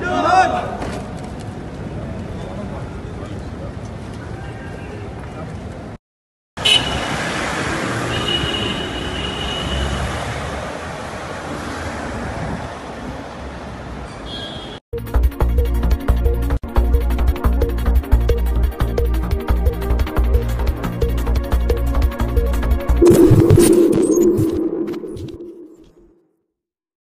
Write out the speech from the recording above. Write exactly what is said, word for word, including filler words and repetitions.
¡No! ¡No!